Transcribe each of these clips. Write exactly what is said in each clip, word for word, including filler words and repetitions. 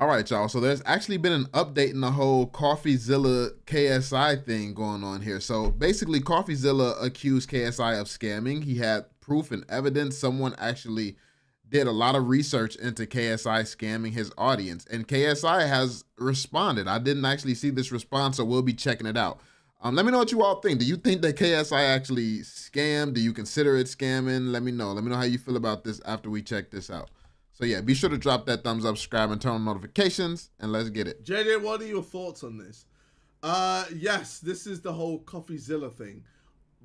All right, y'all. So there's actually been an update in the whole CoffeeZilla K S I thing going on here. So basically, CoffeeZilla accused K S I of scamming. He had proof and evidence. Someone actually did a lot of research into K S I scamming his audience, and K S I has responded. I didn't actually see this response, so we'll be checking it out. Um, let me know what you all think. Do you think that K S I actually scammed? Do you consider it scamming? Let me know. Let me know how you feel about this after we check this out. So yeah, be sure to drop that thumbs up, subscribe, and turn on notifications, and let's get it. J J, what are your thoughts on this? Uh, yes, this is the whole CoffeeZilla thing.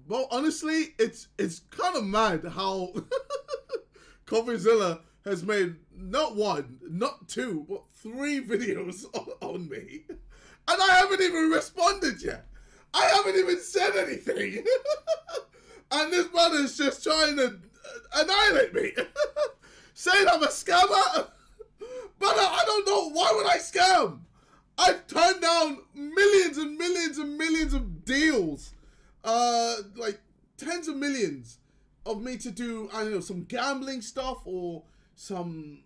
Well, honestly, it's it's kind of mad how CoffeeZilla has made not one, not two, but three videos on, on me, and I haven't even responded yet. I haven't even said anything, and this man is just trying to annihilate me, saying I'm a scammer. But I don't know, why would I scam? I've turned down millions and millions and millions of deals, uh, like tens of millions of me to do, I don't know, some gambling stuff or some,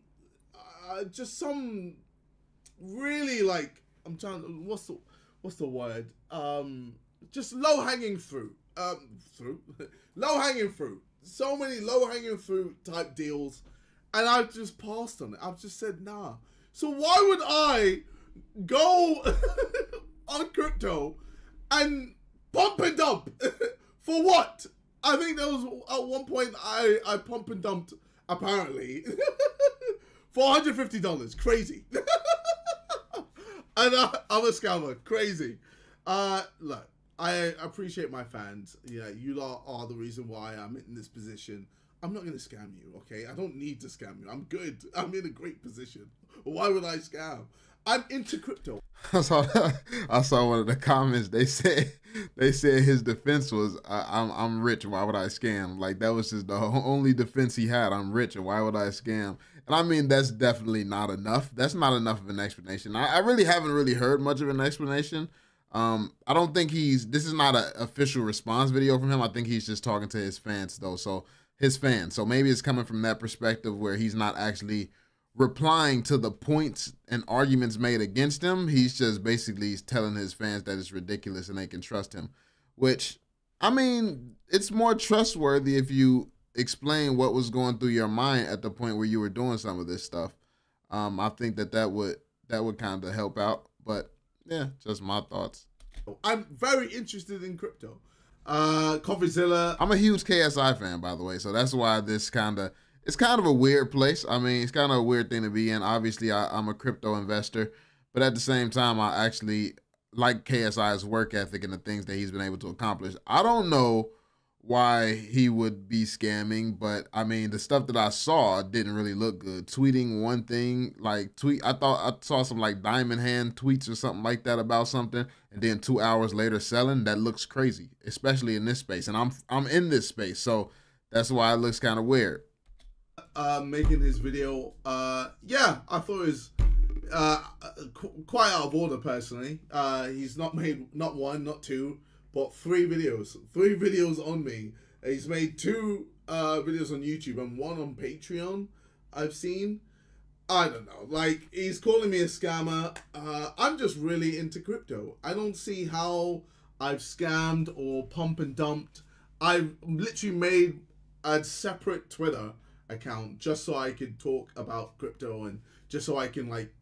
uh, just some really like, I'm trying to, what's the, what's the word? Um, just low hanging fruit, um, through, low hanging fruit. So many low hanging fruit type deals, and I've just passed on it. I've just said nah. So why would I go on crypto and pump and dump for what? I think there was at one point I I pump and dumped apparently for one hundred fifty dollars. Crazy. And I, I'm a scammer. Crazy. Uh, look, I appreciate my fans. Yeah, you lot are the reason why I'm in this position. I'm not going to scam you, okay? I don't need to scam you. I'm good. I'm in a great position. Why would I scam? I'm into crypto. I saw, I saw one of the comments. They said they said his defense was, I'm, I'm rich. Why would I scam? Like, that was just the only defense he had. I'm rich. And why would I scam? And I mean, that's definitely not enough. That's not enough of an explanation. I, I really haven't really heard much of an explanation. Um, I don't think he's, this is not an official response video from him. I think he's just talking to his fans though. So his fans, so maybe it's coming from that perspective where he's not actually replying to the points and arguments made against him. He's just basically telling his fans that it's ridiculous and they can trust him, which, I mean, it's more trustworthy if you explain what was going through your mind at the point where you were doing some of this stuff. Um, I think that that would, that would kind of help out, but yeah, just my thoughts. I'm very interested in crypto. Uh, CoffeeZilla. I'm a huge K S I fan, by the way, so that's why this kind of, it's kind of a weird place. I mean, it's kind of a weird thing to be in. Obviously, I, I'm a crypto investor, but at the same time, I actually like K S I's work ethic and the things that he's been able to accomplish. I don't know why he would be scamming, but I mean, the stuff that I saw didn't really look good. Tweeting one thing, like tweet, I thought I saw some like diamond hand tweets or something like that about something, and then two hours later selling. That looks crazy, especially in this space. And I'm I'm in this space, so that's why it looks kind of weird. Uh, making his video, uh, yeah, I thought it was uh, qu quite out of order personally. Uh, he's not made not one, not two, but three videos, three videos on me. He's made two uh, videos on YouTube and one on Patreon, I've seen. I don't know, like, he's calling me a scammer. Uh, I'm just really into crypto. I don't see how I've scammed or pump and dumped. I've literally made a separate Twitter account just so I could talk about crypto and just so I can like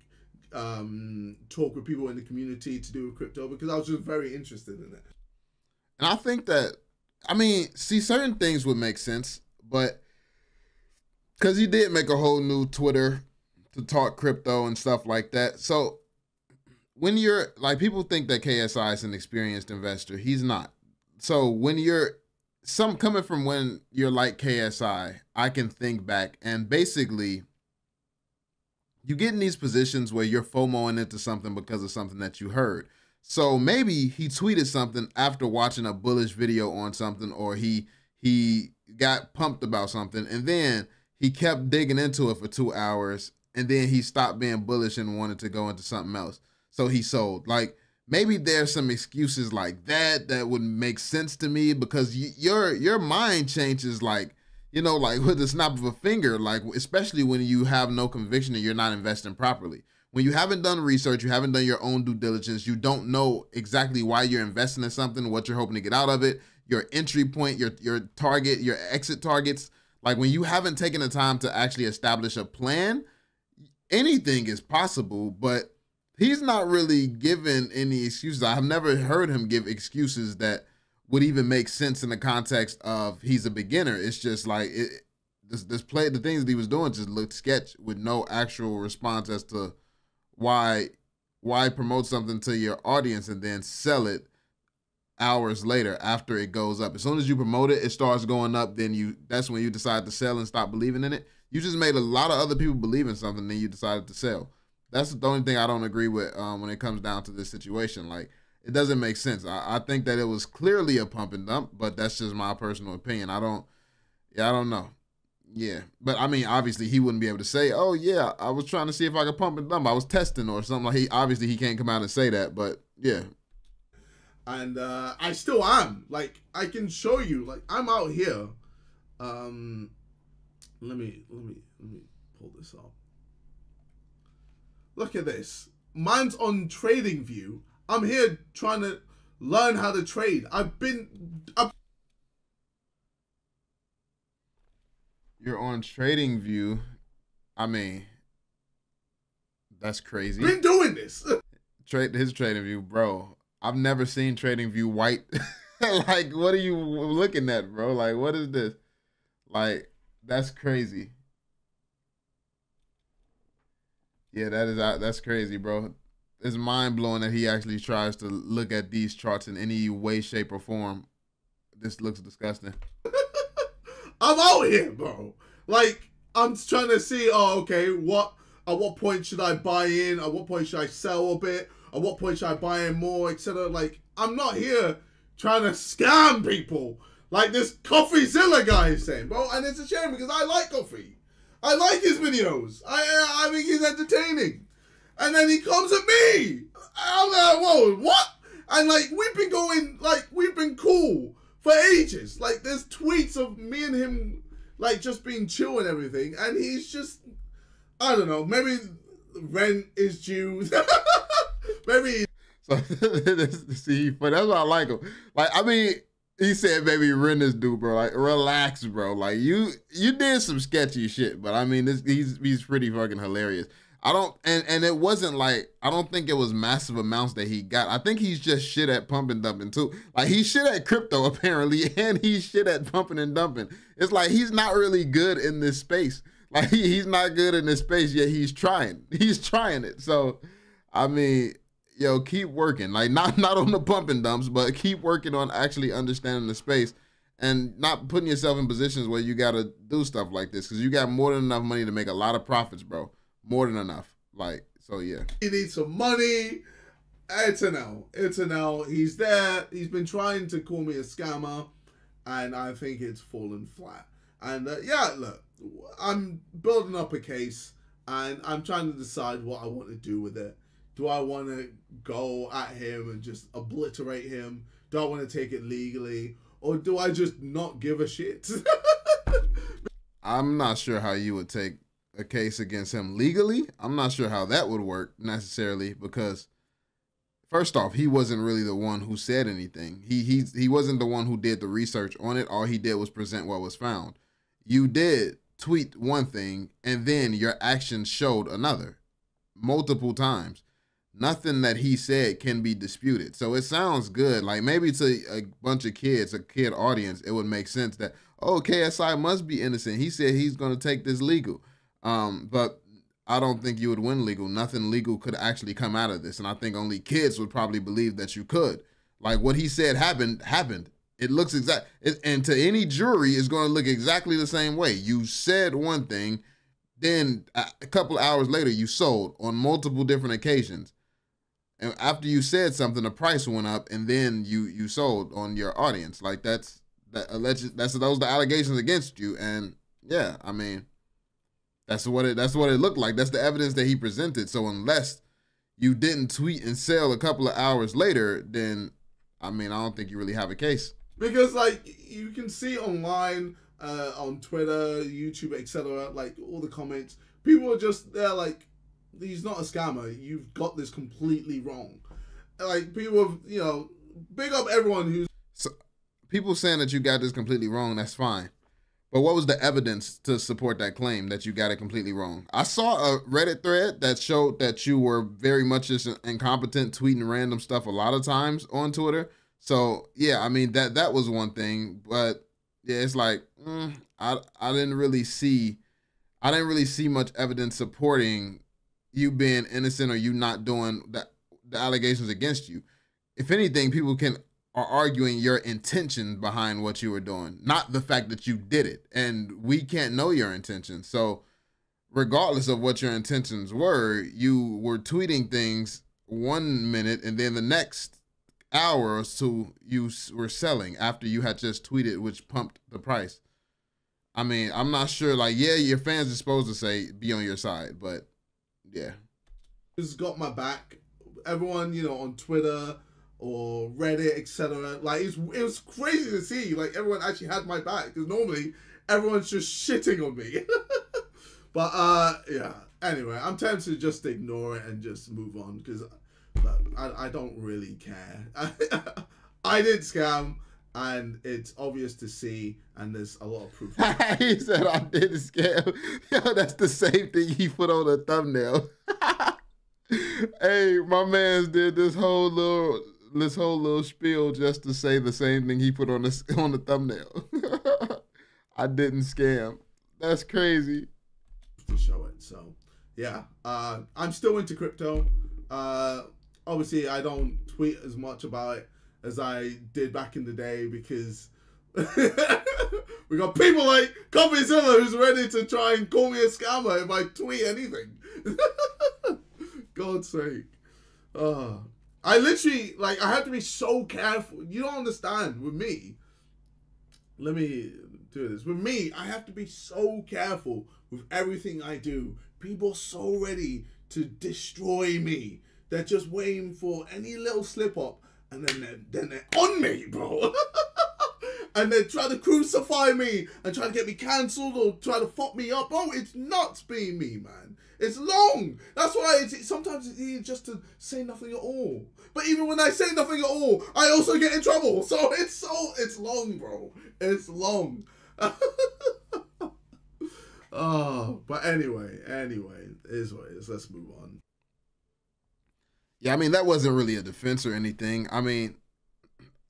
um, talk with people in the community to do with crypto, because I was just very interested in it. And I think that, I mean, see, certain things would make sense, but because he did make a whole new Twitter to talk crypto and stuff like that. So when you're, like, people think that K S I is an experienced investor. He's not. So when you're, some coming from when you're like K S I, I can think back and basically you get in these positions where you're FOMOing into something because of something that you heard. So maybe he tweeted something after watching a bullish video on something, or he he got pumped about something, and then he kept digging into it for two hours, and then he stopped being bullish and wanted to go into something else. So he sold. Like, maybe there's some excuses like that that would make sense to me, because y your your mind changes, like, you know, like with the snap of a finger, like, especially when you have no conviction and you're not investing properly. When you haven't done research, you haven't done your own due diligence, you don't know exactly why you're investing in something, what you're hoping to get out of it, your entry point, your, your target, your exit targets. Like when you haven't taken the time to actually establish a plan, anything is possible, but he's not really given any excuses. I have never heard him give excuses that would even make sense in the context of he's a beginner. It's just like it, this, this play, the things that he was doing just looked sketch with no actual response as to why, why promote something to your audience and then sell it hours later after it goes up. As soon as you promote it, it starts going up. Then you, that's when you decide to sell and stop believing in it. You just made a lot of other people believe in something and then you decided to sell. That's the only thing I don't agree with um, when it comes down to this situation. Like, it doesn't make sense. I, I think that it was clearly a pump and dump, but that's just my personal opinion. I don't, yeah, I don't know. Yeah, but I mean, obviously he wouldn't be able to say, oh yeah, I was trying to see if I could pump and dump. I was testing or something. Like he, obviously he can't come out and say that, but yeah. And uh, I still am. Like, I can show you, like I'm out here. Um, let me, let me, let me pull this up. Look at this. Mine's on Trading View. I'm here trying to learn how to trade. I've been... I've... You're on Trading View. I mean, that's crazy. Been doing this. Trade his Trading View, bro. I've never seen Trading View white. Like, what are you looking at, bro? Like, what is this? Like, that's crazy. Yeah, that is that's crazy, bro. It's mind-blowing that he actually tries to look at these charts in any way, shape, or form. This looks disgusting. I'm out here, bro. Like, I'm trying to see, oh, okay, what, at what point should I buy in? At what point should I sell a bit? At what point should I buy in more, et cetera? Like, I'm not here trying to scam people like this CoffeeZilla guy is saying, bro. And it's a shame because I like coffee. I like his videos. I, I think he's entertaining. And then he comes at me. I'm like, whoa, what? And like, we've been going, like, we've been cool for ages. Like, there's tweets of me and him, like, just being chill and everything. And he's just, I don't know, maybe rent is due. Maybe. So, see, but that's why I like him. Like, I mean, he said, "Baby, rent is due, bro. Like, relax, bro. Like, you, you did some sketchy shit, but I mean, this, he's, he's pretty fucking hilarious." I don't, and, and it wasn't like, I don't think it was massive amounts that he got. I think he's just shit at pump and dumping too. Like he's shit at crypto apparently, and he's shit at pumping and dumping. It's like, he's not really good in this space. Like he, he's not good in this space, yet he's trying, he's trying it. So, I mean, yo, keep working. Like not, not on the pump and dumps, but keep working on actually understanding the space and not putting yourself in positions where you got to do stuff like this. Cause you got more than enough money to make a lot of profits, bro. More than enough. Like, so yeah. He needs some money. It's an L. It's an L. He's there. He's been trying to call me a scammer, and I think it's fallen flat. And uh, yeah, look, I'm building up a case, and I'm trying to decide what I want to do with it. Do I want to go at him and just obliterate him? Do I want to take it legally? Or do I just not give a shit? I'm not sure how you would take a case against him legally. I'm not sure how that would work necessarily, because first off, he wasn't really the one who said anything. He he he wasn't the one who did the research on it. All he did was present what was found. You did tweet one thing and then your actions showed another multiple times. Nothing that he said can be disputed. So it sounds good. Like maybe to a bunch of kids, a kid audience, it would make sense that, oh, K S I must be innocent. He said he's going to take this legal. Um, but I don't think you would win legal. Nothing legal could actually come out of this. And I think only kids would probably believe that you could. Like what he said happened, happened. It looks exact. It, and to any jury is going to look exactly the same way. You said one thing, then a couple hours later you sold on multiple different occasions. And after you said something, the price went up and then you, you sold on your audience. Like that's, that alleged, that's, those are the allegations against you. And yeah, I mean, That's what it that's what it looked like. That's the evidence that he presented. So unless you didn't tweet and sell a couple of hours later, then I mean, I don't think you really have a case. Because like you can see online, uh, on Twitter, YouTube, et cetera, like all the comments, people are just there like, he's not a scammer. You've got this completely wrong. Like, people have, you know, big up everyone who's... So, people saying that you got this completely wrong, that's fine. But what was the evidence to support that claim that you got it completely wrong? I saw a Reddit thread that showed that you were very much just incompetent, tweeting random stuff a lot of times on Twitter. So, yeah, I mean, that that was one thing. But, yeah, it's like, mm, I, I didn't really see... I didn't really see much evidence supporting you being innocent or you not doing the, the allegations against you. If anything, people can are arguing your intention behind what you were doing, not the fact that you did it. And we can't know your intentions. So regardless of what your intentions were, you were tweeting things one minute and then the next hour or so you were selling after you had just tweeted, which pumped the price. I mean, I'm not sure, like, yeah, your fans are supposed to say, be on your side, but, yeah. It's got my back. Everyone, you know, on Twitter or Reddit, et cetera. Like, it's, it was crazy to see, like, everyone actually had my back, because normally everyone's just shitting on me. But, uh, yeah, anyway, I'm tempted to just ignore it and just move on, because I, I don't really care. I did scam. And it's obvious to see, and there's a lot of proof. He said, I did a scam. Yo, that's the same thing he put on a thumbnail. Hey, my man's did this whole little this whole little spiel just to say the same thing he put on the, on the thumbnail. I didn't scam. That's crazy. To show it, so, yeah. Uh, I'm still into crypto. Uh, obviously, I don't tweet as much about it as I did back in the day, because we got people like CoffeeZilla who's ready to try and call me a scammer if I tweet anything. God's sake. Oh. I literally, like, I have to be so careful. You don't understand. With me, let me do this. With me, I have to be so careful with everything I do. People are so ready to destroy me. They're just waiting for any little slip-up. And then they're, then they're on me, bro. And they try to crucify me and try to get me cancelled or try to fuck me up. Bro, it's nuts being me, man. It's long. That's why it's, it, sometimes it's easier just to say nothing at all. But even when I say nothing at all, I also get in trouble. So it's so, it's long, bro. It's long. Oh, but anyway, anyway, it is what it is. Let's move on. Yeah, I mean, that wasn't really a defense or anything. I mean,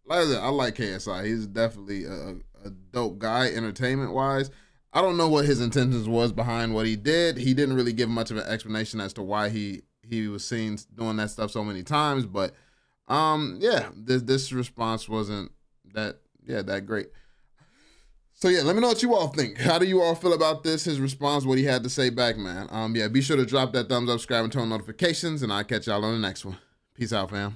like I said, I like K S I. He's definitely a, a dope guy, entertainment-wise. I don't know what his intentions was behind what he did. He didn't really give much of an explanation as to why he, he was seen doing that stuff so many times. But, um, yeah, this, this response wasn't that, yeah, that great. So, yeah, let me know what you all think. How do you all feel about this, his response, what he had to say back, man? Um, yeah, be sure to drop that thumbs up, subscribe, and turn on notifications, and I'll catch y'all on the next one. Peace out, fam.